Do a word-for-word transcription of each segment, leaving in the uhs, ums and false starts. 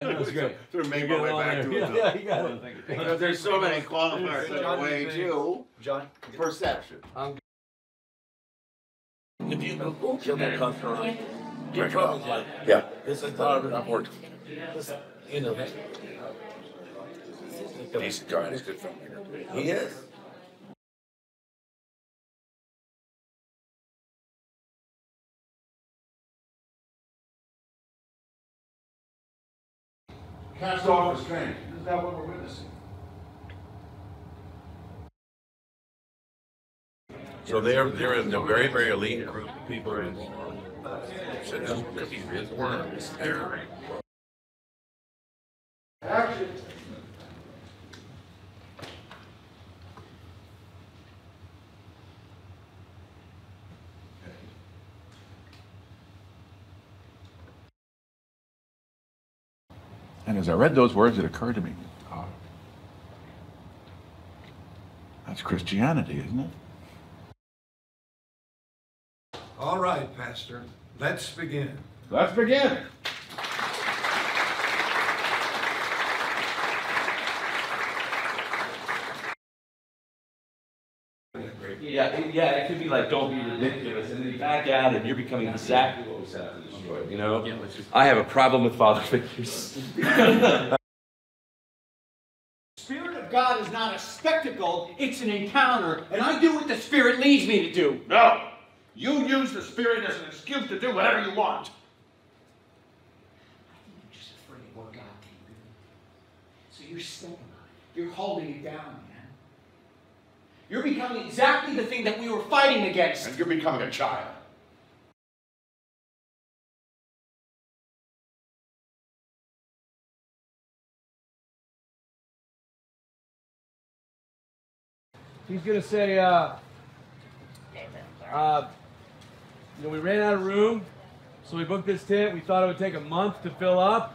That was great. Sort of made my way back to it. Yeah, you got it. There's so many qualifiers in the way to perception. If you go kill that customer, you're trouble. Yeah. This is garbage. I'm working. You know that. He's a guy. He's a good filmmaker. He is. Cast off restraint. Is that what we're witnessing? So there, there is a very, very elite group of people who said this could be his word. It's there. Action. And as I read those words, it occurred to me, oh, that's Christianity, isn't it? All right, Pastor, let's begin. Let's begin. Yeah, yeah, it could be like, don't be ridiculous, and then you back out, and you're becoming exactly what was happening. You know, yeah, just... I have a problem with father figures. The Spirit of God is not a spectacle, it's an encounter, and I do what the Spirit leads me to do. No! You use the Spirit as an excuse to do whatever you want. I think you're just afraid of what God can do. So you're stepping on it. You're holding it down, man. You're becoming exactly the thing that we were fighting against. And you're becoming a child. He's going to say, uh, uh, you know, we ran out of room, so we booked this tent. We thought it would take a month to fill up,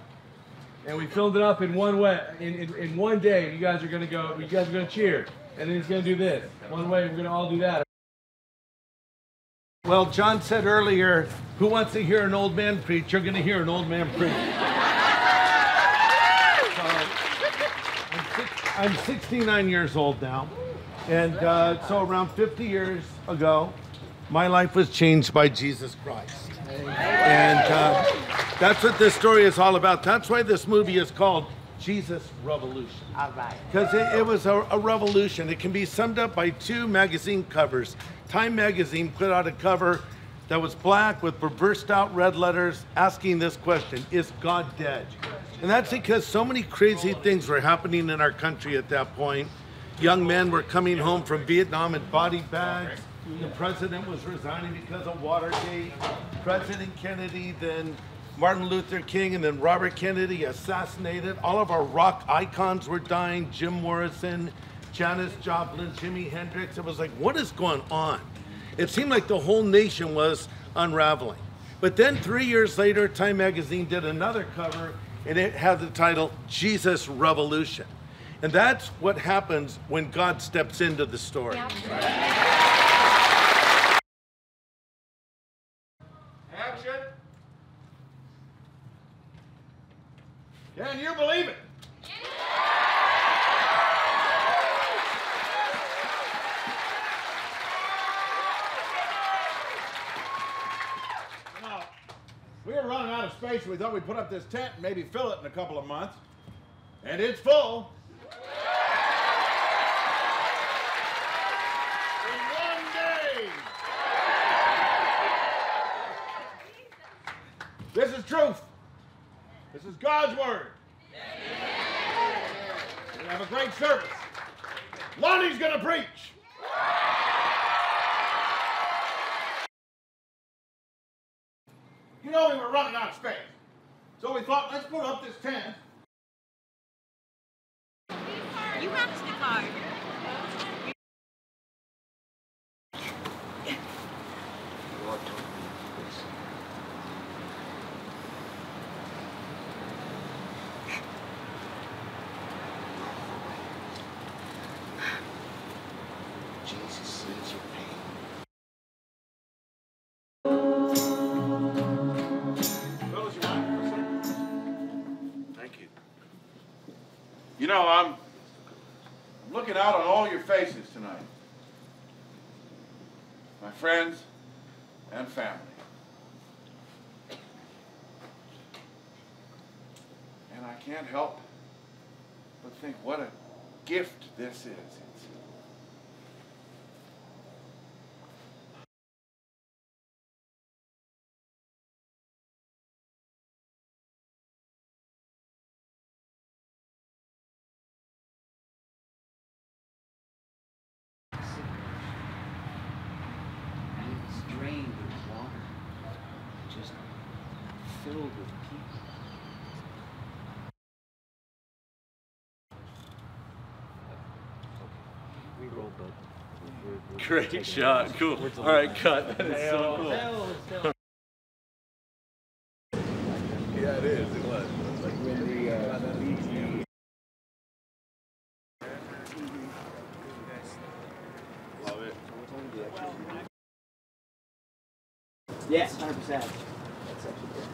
and we filled it up in one way, in, in, in one day. You guys are going to go, you guys are going to cheer, and then he's going to do this. One way, we're going to all do that. Well, John said earlier, who wants to hear an old man preach? You're going to hear an old man preach. So, I'm, six, I'm sixty-nine years old now. And uh, so around fifty years ago, my life was changed by Jesus Christ. And uh, that's what this story is all about. That's why this movie is called Jesus Revolution. All right. Because it, it was a, a revolution. It can be summed up by two magazine covers. Time magazine put out a cover that was black with burst out red letters asking this question, is God dead? And that's because so many crazy things were happening in our country at that point. Young men were coming home from Vietnam in body bags. The president was resigning because of Watergate. President Kennedy, then Martin Luther King, and then Robert Kennedy assassinated. All of our rock icons were dying. Jim Morrison, Janis Joplin, Jimi Hendrix. It was like, what is going on? It seemed like the whole nation was unraveling. But then three years later, Time magazine did another cover, and it had the title, Jesus Revolution. And that's what happens when God steps into the story. Yeah. Action. Can you believe it? Yeah. Now, we were running out of space. We thought we'd put up this tent and maybe fill it in a couple of months. And it's full. This is truth. This is God's word. Yeah. We're going to have a great service. Lonnie's going to preach. You know, we were running out of space. So we thought, let's put up this tent. You have to card. You know, I'm looking out on all your faces tonight, my friends and family. And I can't help but think what a gift this is. It's filled with people. We roll, but we're, we're great shot. It. Cool. All right, cut. That is so cool. Yeah, it is. It was. It was like when the uh, the love it. Yes, yeah, one hundred percent. That's actually good.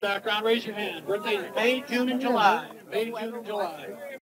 Background, raise your hand. Birthdays May, June, and July. May, June, and July.